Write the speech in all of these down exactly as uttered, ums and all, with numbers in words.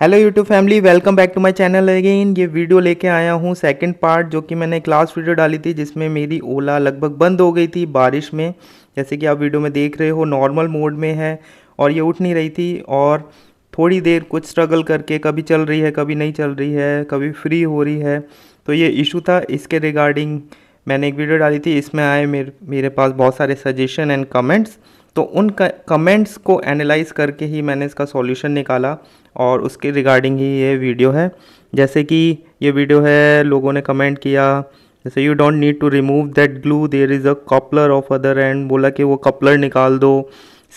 Hello YouTube family, welcome back to my channel again. ये video लेके आया हूँ सेकंड पार्ट, जो कि मैंने एक लास्ट वीडियो डाली थी जिसमें मेरी ओला लगभग बंद हो गई थी बारिश में। जैसे कि आप वीडियो में देख रहे हो, नॉर्मल मोड में है और ये उठ नहीं रही थी और थोड़ी देर कुछ स्ट्रगल करके कभी चल रही है, कभी नहीं चल रही है, कभी फ्री हो रही है। तो ये इशू था, इसके रिगार्डिंग मैंने एक वीडियो डाली थी। इसमें आए मेरे मेरे पास बहुत सारे सजेशन एंड कमेंट्स, तो उन कमेंट्स को एनालाइज करके ही मैंने इसका सॉल्यूशन निकाला और उसके रिगार्डिंग ही ये वीडियो है। जैसे कि ये वीडियो है, लोगों ने कमेंट किया जैसे you don't need to remove that glue, there is a coupler of other end, बोला कि वो कपलर निकाल दो,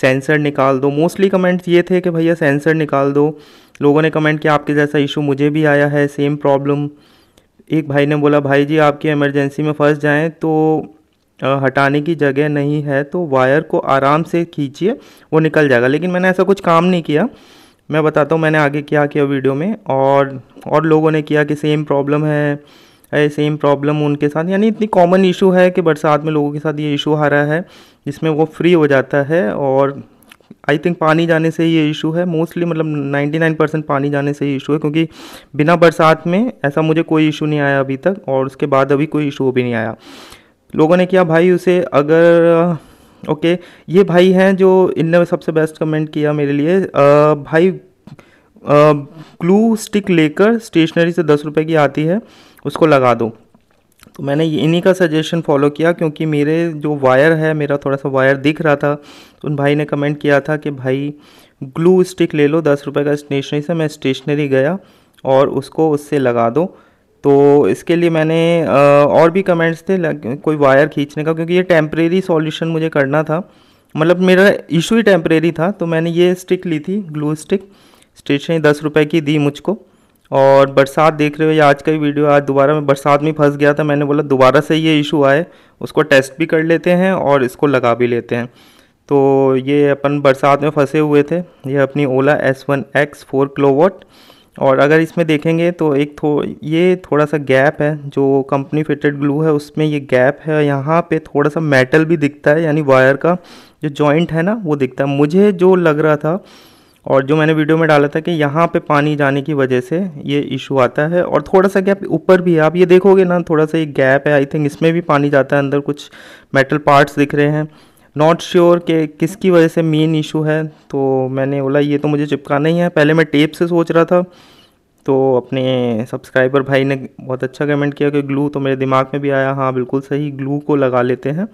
सेंसर निकाल दो। मोस्टली कमेंट्स ये थे कि भैया सेंसर निकाल दो। लोगों ने कमेंट किया आपके जैसा इशू मुझे भी आया है, सेम प्रॉब्लम। एक भाई ने बोला भाई जी आपकी इमरजेंसी में फंस जाएँ तो हटाने की जगह नहीं है तो वायर को आराम से खींचिए, वो निकल जाएगा। लेकिन मैंने ऐसा कुछ काम नहीं किया, मैं बताता हूँ मैंने आगे क्या किया वीडियो में। और और लोगों ने किया कि सेम प्रॉब्लम है, ए, सेम प्रॉब्लम उनके साथ, यानी इतनी कॉमन इशू है कि बरसात में लोगों के साथ ये इशू आ रहा है जिसमें वो फ्री हो जाता है। और आई थिंक पानी जाने से ये इशू है मोस्टली, मतलब निन्यानवे परसेंट पानी जाने से ये इशू है, क्योंकि बिना बरसात में ऐसा मुझे कोई इशू नहीं आया अभी तक और उसके बाद अभी कोई इशू भी नहीं आया। लोगों ने किया भाई उसे अगर ओके, ये भाई हैं जो इनने सबसे बेस्ट कमेंट किया मेरे लिए, आ, भाई ग्लू स्टिक लेकर स्टेशनरी से दस रुपए की आती है उसको लगा दो। तो मैंने इन्हीं का सजेशन फॉलो किया क्योंकि मेरे जो वायर है, मेरा थोड़ा सा वायर दिख रहा था। तो उन भाई ने कमेंट किया था कि भाई ग्लू स्टिक ले लो दस रुपये का स्टेशनरी से। मैं स्टेशनरी गया और उसको उससे लगा दो। तो इसके लिए मैंने आ, और भी कमेंट्स थे कोई वायर खींचने का, क्योंकि ये टेम्परेरी सॉल्यूशन मुझे करना था, मतलब मेरा इशू ही टेम्परेरी था। तो मैंने ये स्टिक ली थी, ग्लू स्टिक, स्टेशनरी दस रुपए की दी मुझको। और बरसात देख रहे हो, ये आज का ही वीडियो, आज दोबारा मैं बरसात में फंस गया था। मैंने बोला दोबारा से ये इशू आए उसको टेस्ट भी कर लेते हैं और इसको लगा भी लेते हैं। तो ये अपन बरसात में फंसे हुए थे। ये अपनी Ola S one X four kilowatt. और अगर इसमें देखेंगे तो एक थो ये थोड़ा सा गैप है, जो कंपनी फिटेड ग्लू है उसमें ये गैप है, यहाँ पे थोड़ा सा मेटल भी दिखता है, यानी वायर का जो जॉइंट है ना वो दिखता है। मुझे जो लग रहा था और जो मैंने वीडियो में डाला था कि यहाँ पे पानी जाने की वजह से ये इशू आता है। और थोड़ा सा गैप ऊपर भी है, आप ये देखोगे ना, थोड़ा सा ये गैप है, आई थिंक इसमें भी पानी जाता है, अंदर कुछ मेटल पार्ट्स दिख रहे हैं। नॉट श्योर कि किसकी वजह से मेन इशू है। तो मैंने बोला ये तो मुझे चिपकाना ही है, पहले मैं टेप से सोच रहा था। तो अपने सब्सक्राइबर भाई ने बहुत अच्छा कमेंट किया कि ग्लू, तो मेरे दिमाग में भी आया हाँ बिल्कुल सही, ग्लू को लगा लेते हैं।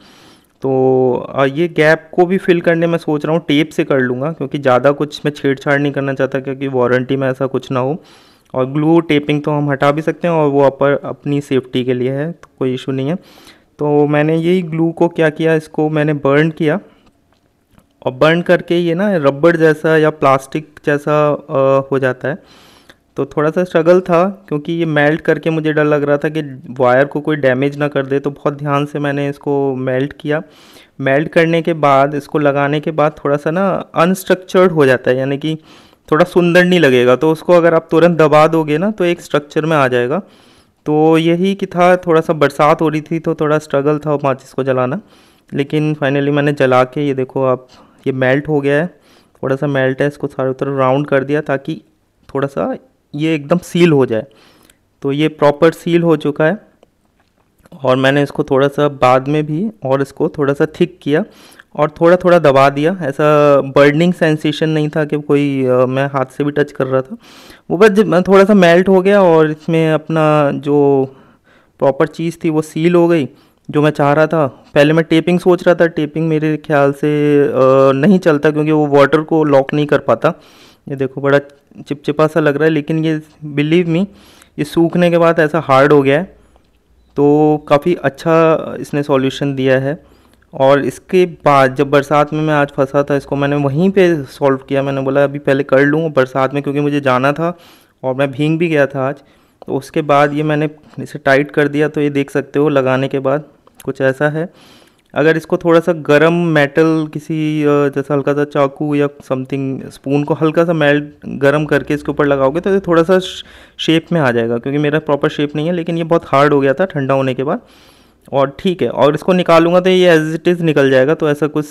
तो ये गैप को भी फिल करने में सोच रहा हूँ टेप से कर लूँगा, क्योंकि ज़्यादा कुछ मैं छेड़छाड़ नहीं करना चाहता क्योंकि वारंटी में ऐसा कुछ ना हो। और ग्लू टेपिंग तो हम हटा भी सकते हैं और वो अपर अपनी सेफ्टी के लिए है, तो कोई इशू नहीं है। तो मैंने यही ग्लू को क्या किया, इसको मैंने बर्न किया और बर्न करके ये ना रबड़ जैसा या प्लास्टिक जैसा आ, हो जाता है। तो थोड़ा सा स्ट्रगल था क्योंकि ये मेल्ट करके मुझे डर लग रहा था कि वायर को कोई डैमेज ना कर दे। तो बहुत ध्यान से मैंने इसको मेल्ट किया। मेल्ट करने के बाद, इसको लगाने के बाद थोड़ा सा ना अनस्ट्रक्चर्ड हो जाता है, यानी कि थोड़ा सुंदर नहीं लगेगा। तो उसको अगर आप तुरंत दबा दोगे ना तो एक स्ट्रक्चर में आ जाएगा। तो यही कि था, थोड़ा सा बरसात हो रही थी तो थोड़ा स्ट्रगल था माचिस को जलाना, लेकिन फाइनली मैंने जला के ये देखो आप, ये मेल्ट हो गया है, थोड़ा सा मेल्ट है। इसको सारे तरफ राउंड कर दिया ताकि थोड़ा सा ये एकदम सील हो जाए। तो ये प्रॉपर सील हो चुका है। और मैंने इसको थोड़ा सा बाद में भी और इसको थोड़ा सा थिक किया और थोड़ा थोड़ा दबा दिया। ऐसा बर्निंग सेंसेशन नहीं था कि कोई आ, मैं हाथ से भी टच कर रहा था, वो बस थोड़ा सा मेल्ट हो गया और इसमें अपना जो प्रॉपर चीज़ थी वो सील हो गई, जो मैं चाह रहा था। पहले मैं टेपिंग सोच रहा था, टेपिंग मेरे ख्याल से आ, नहीं चलता क्योंकि वो वाटर को लॉक नहीं कर पाता। ये देखो बड़ा चिपचिपा सा लग रहा है, लेकिन ये बिलीव मी ये सूखने के बाद ऐसा हार्ड हो गया है। तो काफ़ी अच्छा इसने सॉल्यूशन दिया है। और इसके बाद जब बरसात में मैं आज फंसा था, इसको मैंने वहीं पे सॉल्व किया। मैंने बोला अभी पहले कर लूँ बरसात में, क्योंकि मुझे जाना था और मैं भीग भी गया था आज। तो उसके बाद ये मैंने इसे टाइट कर दिया। तो ये देख सकते हो लगाने के बाद कुछ ऐसा है। अगर इसको थोड़ा सा गर्म मेटल किसी जैसा हल्का सा चाकू या समथिंग स्पून को हल्का सा मेल्ट गर्म करके इसके ऊपर लगाओगे तो ये थोड़ा सा शेप में आ जाएगा, क्योंकि मेरा प्रॉपर शेप नहीं है। लेकिन ये बहुत हार्ड हो गया था ठंडा होने के बाद और ठीक है। और इसको निकालूंगा तो ये एज इट इज़ निकल जाएगा, तो ऐसा कुछ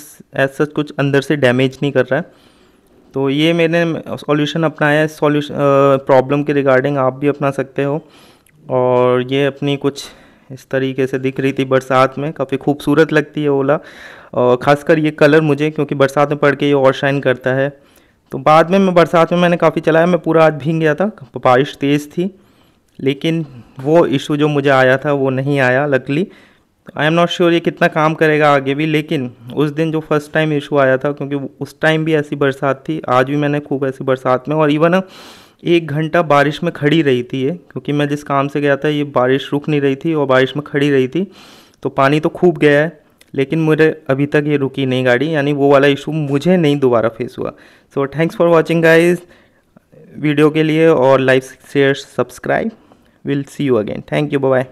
ऐसा कुछ अंदर से डैमेज नहीं कर रहा है। तो ये मैंने सॉल्यूशन अपनाया है सॉल्यूशन प्रॉब्लम के रिगार्डिंग, आप भी अपना सकते हो। और ये अपनी कुछ इस तरीके से दिख रही थी बरसात में, काफ़ी खूबसूरत लगती है ओला, और ख़ासकर ये कलर मुझे, क्योंकि बरसात में पड़ के ये और शाइन करता है। तो बाद में मैं बरसात में मैंने काफ़ी चलाया, मैं पूरा आज भीग गया था, बारिश तेज़ थी, लेकिन वो इशू जो मुझे आया था वो नहीं आया luckily. I am not sure ये कितना काम करेगा आगे भी, लेकिन उस दिन जो फर्स्ट टाइम इशू आया था, क्योंकि उस टाइम भी ऐसी बरसात थी, आज भी मैंने खूब ऐसी बरसात में, और इवन एक घंटा बारिश में खड़ी रही थी ये, क्योंकि मैं जिस काम से गया था ये बारिश रुक नहीं रही थी और बारिश में खड़ी रही थी। तो पानी तो खूब गया है, लेकिन मुझे अभी तक ये रुकी नहीं गाड़ी, यानी वो वाला इशू मुझे नहीं दोबारा फेस हुआ। So thanks for watching guys video के लिए, और like share subscribe. Will see you again, thank you, bye.